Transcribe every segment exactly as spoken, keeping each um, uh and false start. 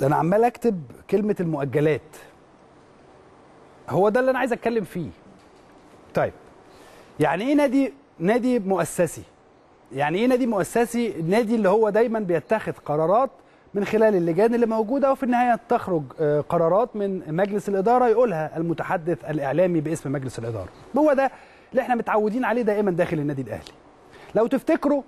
ده انا عمال اكتب كلمه المؤجلات، هو ده اللي انا عايز اتكلم فيه. طيب يعني ايه نادي نادي مؤسسي؟ يعني ايه نادي مؤسسي؟ النادي اللي هو دايما بيتخذ قرارات من خلال اللجان اللي موجوده، وفي النهايه تخرج قرارات من مجلس الاداره يقولها المتحدث الاعلامي باسم مجلس الاداره. هو ده اللي احنا متعودين عليه دائما داخل النادي الاهلي. لو تفتكروا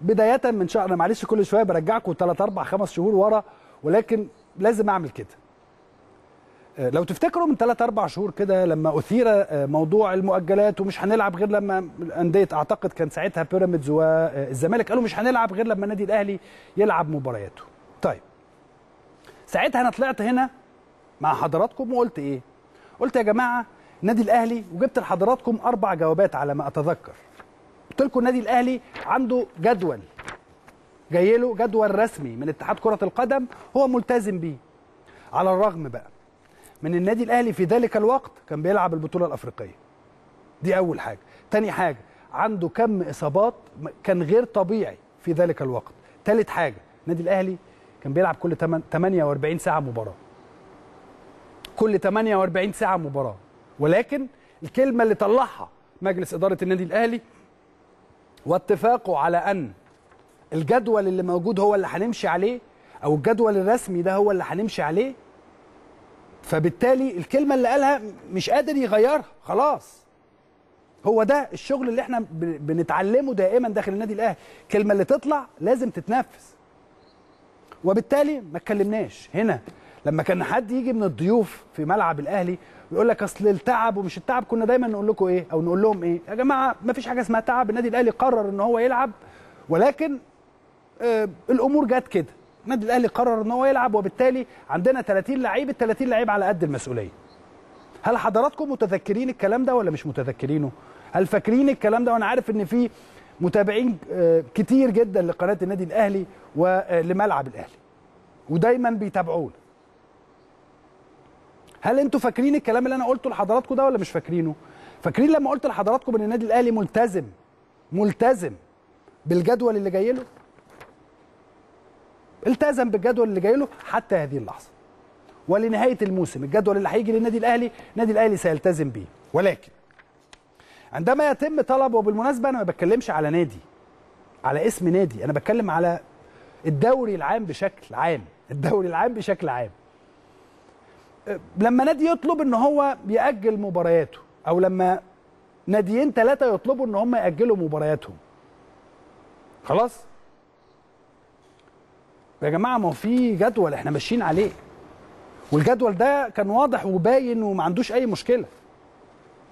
بدايه من شهر، انا معلش كل شويه برجعكم ثلاثة أربعة خمسة شهور ورا، ولكن لازم اعمل كده. لو تفتكروا من ثلاثة أربعة شهور كده لما اثير موضوع المؤجلات ومش هنلعب غير لما انديه، اعتقد كان ساعتها بيراميدز والزمالك، قالوا مش هنلعب غير لما النادي الاهلي يلعب مبارياته. طيب ساعتها انا طلعت هنا مع حضراتكم وقلت ايه؟ قلت يا جماعه النادي الاهلي، وجبت لحضراتكم اربع جوابات على ما اتذكر. قلت لكم النادي الاهلي عنده جدول، جاي له جدول رسمي من اتحاد كره القدم هو ملتزم بيه. على الرغم بقى من النادي الاهلي في ذلك الوقت كان بيلعب البطوله الافريقيه. دي اول حاجه. تاني حاجه عنده كم اصابات كان غير طبيعي في ذلك الوقت. تالت حاجه النادي الاهلي كان بيلعب كل ثمانية وأربعين ساعه مباراه. كل ثمانية وأربعين ساعه مباراه. ولكن الكلمه اللي طلعها مجلس اداره النادي الاهلي واتفاقه على ان الجدول اللي موجود هو اللي هنمشي عليه، او الجدول الرسمي ده هو اللي هنمشي عليه، فبالتالي الكلمه اللي قالها مش قادر يغيرها خلاص. هو ده الشغل اللي احنا بنتعلمه دائما داخل النادي الاهلي، الكلمه اللي تطلع لازم تتنفذ. وبالتالي ما اتكلمناش هنا لما كان حد يجي من الضيوف في ملعب الاهلي ويقول لك اصل التعب ومش التعب، كنا دايما نقول لكم ايه او نقول لهم ايه؟ يا جماعه ما فيش حاجه اسمها تعب، النادي الاهلي قرر ان هو يلعب، ولكن آه الامور جت كده، النادي الاهلي قرر ان هو يلعب، وبالتالي عندنا ثلاثين لعيب، ال ثلاثين لعيب على قد المسؤوليه. هل حضراتكم متذكرين الكلام ده ولا مش متذكرينه؟ هل فاكرين الكلام ده؟ وانا عارف ان في متابعين آه كتير جدا لقناه النادي الاهلي ولملعب الاهلي ودايما بيتابعونا. هل انتوا فاكرين الكلام اللي انا قلته لحضراتكم ده ولا مش فاكرينه؟ فاكرين لما قلت لحضراتكم ان النادي الاهلي ملتزم ملتزم بالجدول اللي جاي له؟ التزم بالجدول اللي جاي له حتى هذه اللحظه. ولنهايه الموسم الجدول اللي هيجي للنادي الاهلي، النادي الاهلي سيلتزم بيه. ولكن عندما يتم طلب، وبالمناسبه انا ما بتكلمش على نادي، على اسم نادي، انا بتكلم على الدوري العام بشكل عام، الدوري العام بشكل عام. لما نادي يطلب ان هو يأجل مبارياته، او لما ناديين ثلاثه يطلبوا ان هم يأجلوا مبارياتهم. خلاص؟ يا جماعه ما هو في جدول احنا ماشيين عليه. والجدول ده كان واضح وباين وما عندوش اي مشكله.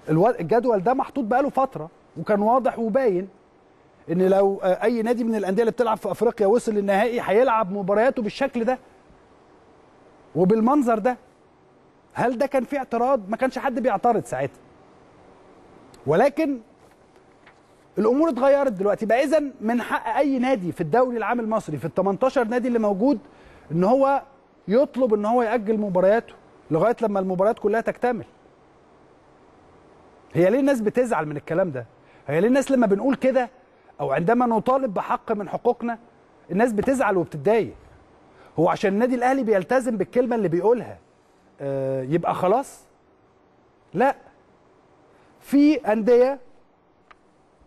الجدول ده محطوط بقاله فتره وكان واضح وباين ان لو اي نادي من الانديه اللي بتلعب في افريقيا وصل للنهائي هيلعب مبارياته بالشكل ده وبالمنظر ده. هل ده كان فيه اعتراض؟ ما كانش حد بيعترض ساعتها. ولكن الامور اتغيرت دلوقتي بقى. اذا من حق اي نادي في الدوري العام المصري في ال ثمانية عشر نادي اللي موجود ان هو يطلب ان هو يأجل مبارياته لغايه لما المباريات كلها تكتمل. هي ليه الناس بتزعل من الكلام ده؟ هي ليه الناس لما بنقول كده او عندما نطالب بحق من حقوقنا الناس بتزعل وبتتضايق؟ هو عشان النادي الاهلي بيلتزم بالكلمه اللي بيقولها يبقى خلاص؟ لا، في انديه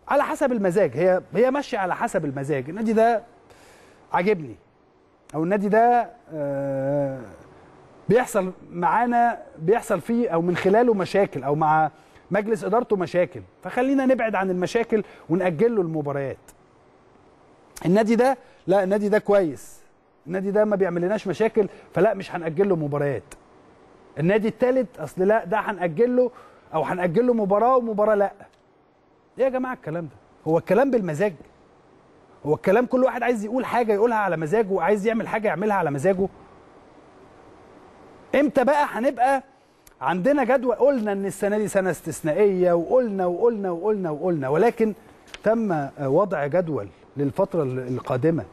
على حسب المزاج، هي هي ماشيه على حسب المزاج. النادي ده عاجبني، او النادي ده بيحصل معانا بيحصل فيه او من خلاله مشاكل، او مع مجلس ادارته مشاكل، فخلينا نبعد عن المشاكل ونأجل له المباريات. النادي ده لا، النادي ده كويس، النادي ده ما بيعمل لناش مشاكل، فلا مش هنأجل له مباريات. النادي الثالث اصل لا ده هنأجل له، او هنأجل له مباراه ومباراه لا. ايه يا جماعه الكلام ده؟ هو الكلام بالمزاج؟ هو الكلام كل واحد عايز يقول حاجه يقولها على مزاجه، وعايز يعمل حاجه يعملها على مزاجه؟ امتى بقى هنبقى عندنا جدول؟ قلنا ان السنه دي سنه استثنائيه، وقلنا وقلنا وقلنا وقلنا، ولكن تم وضع جدول للفتره القادمه.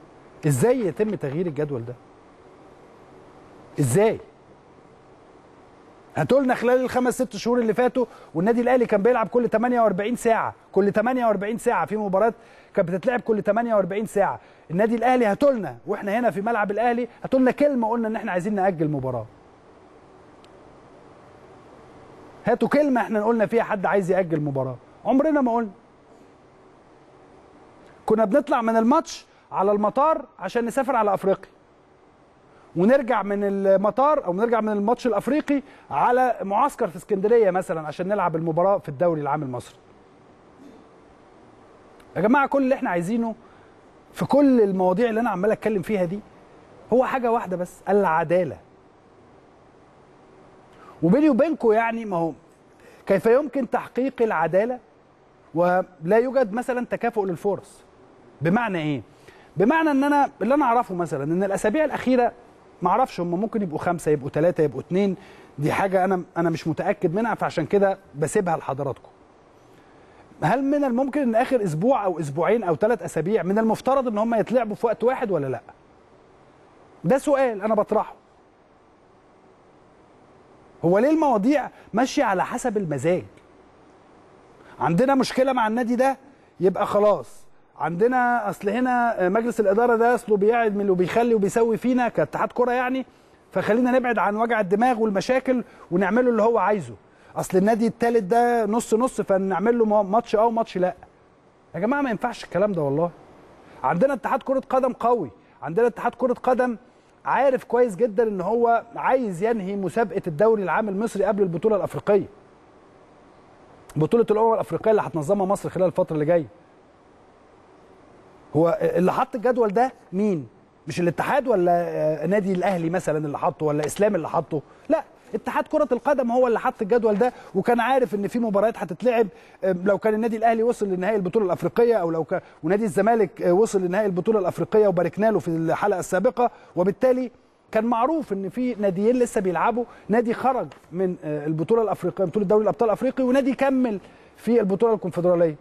ازاي يتم تغيير الجدول ده؟ ازاي؟ هاتولنا خلال الخمس ست شهور اللي فاتوا والنادي الاهلي كان بيلعب كل ثمانية وأربعين ساعه، كل ثمانية وأربعين ساعه في مباراه كانت بتتلعب كل ثمانية وأربعين ساعه. النادي الاهلي هاتولنا واحنا هنا في ملعب الاهلي هاتولنا كلمه قلنا ان احنا عايزين ناجل مباراه، هاتوا كلمه احنا قلنا فيها حد عايز ياجل مباراه، عمرنا ما قلنا. كنا بنطلع من الماتش على المطار عشان نسافر على افريقيا، ونرجع من المطار او نرجع من الماتش الافريقي على معسكر في اسكندريه مثلا عشان نلعب المباراه في الدوري العام المصري. يا جماعه كل اللي احنا عايزينه في كل المواضيع اللي انا عمال اتكلم فيها دي هو حاجه واحده بس، العداله. وبيني وبينكم يعني ما هو كيف يمكن تحقيق العداله ولا يوجد مثلا تكافؤ للفرص؟ بمعنى ايه؟ بمعنى ان انا اللي انا اعرفه مثلا ان الاسابيع الاخيره ما اعرفش هم ممكن يبقوا خمسه يبقوا ثلاثه يبقوا اثنين، دي حاجه انا انا مش متاكد منها فعشان كده بسيبها لحضراتكم. هل من الممكن ان اخر اسبوع او اسبوعين او ثلاث اسابيع من المفترض ان هم يتلعبوا في وقت واحد ولا لا؟ ده سؤال انا بطرحه. هو ليه المواضيع ماشيه على حسب المزاج؟ عندنا مشكله مع النادي ده يبقى خلاص، عندنا اصل هنا مجلس الاداره ده اصله بيعمل وبيخلي وبيسوي فينا كاتحاد كره يعني، فخلينا نبعد عن وجع الدماغ والمشاكل ونعمله اللي هو عايزه، اصل النادي الثالث ده نص نص فنعمل له ماتش اه وماتش لا. يا جماعه ما ينفعش الكلام ده والله. عندنا اتحاد كره قدم قوي، عندنا اتحاد كره قدم عارف كويس جدا ان هو عايز ينهي مسابقه الدوري العام المصري قبل البطوله الافريقيه. بطوله الامم الافريقيه اللي هتنظمها مصر خلال الفتره اللي جايه. هو اللي حط الجدول ده مين؟ مش الاتحاد ولا نادي الاهلي مثلا اللي حطه ولا اسلام اللي حطه؟ لا، اتحاد كره القدم هو اللي حط الجدول ده وكان عارف ان في مباريات هتتلعب لو كان النادي الاهلي وصل لنهائي البطوله الافريقيه او لو كان ونادي الزمالك وصل لنهائي البطوله الافريقيه وباركنا له في الحلقه السابقه، وبالتالي كان معروف ان في ناديين لسه بيلعبوا، نادي خرج من البطوله الافريقيه بطوله دوري الابطال الافريقي ونادي كمل في البطوله الكونفدراليه.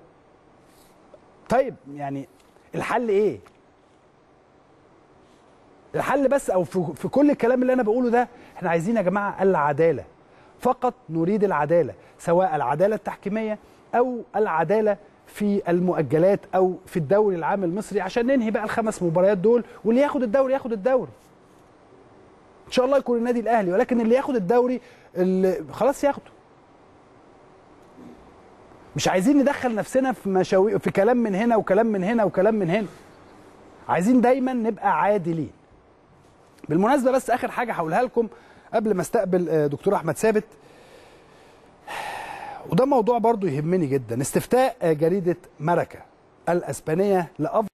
طيب يعني الحل ايه؟ الحل بس او في كل الكلام اللي انا بقوله ده احنا عايزين يا جماعه العداله، فقط نريد العداله، سواء العداله التحكيميه او العداله في المؤجلات او في الدوري العام المصري، عشان ننهي بقى الخمس مباريات دول واللي ياخد الدوري ياخد الدوري. ان شاء الله يكون النادي الاهلي، ولكن اللي ياخد الدوري اللي خلاص ياخده. مش عايزين ندخل نفسنا في مشاوي في كلام من هنا وكلام من هنا وكلام من هنا. عايزين دايما نبقى عادلين. بالمناسبه بس اخر حاجه هقولها لكم قبل ما استقبل دكتور احمد ثابت، وده موضوع برضو يهمني جدا، استفتاء جريده ماركا الاسبانيه لأفضل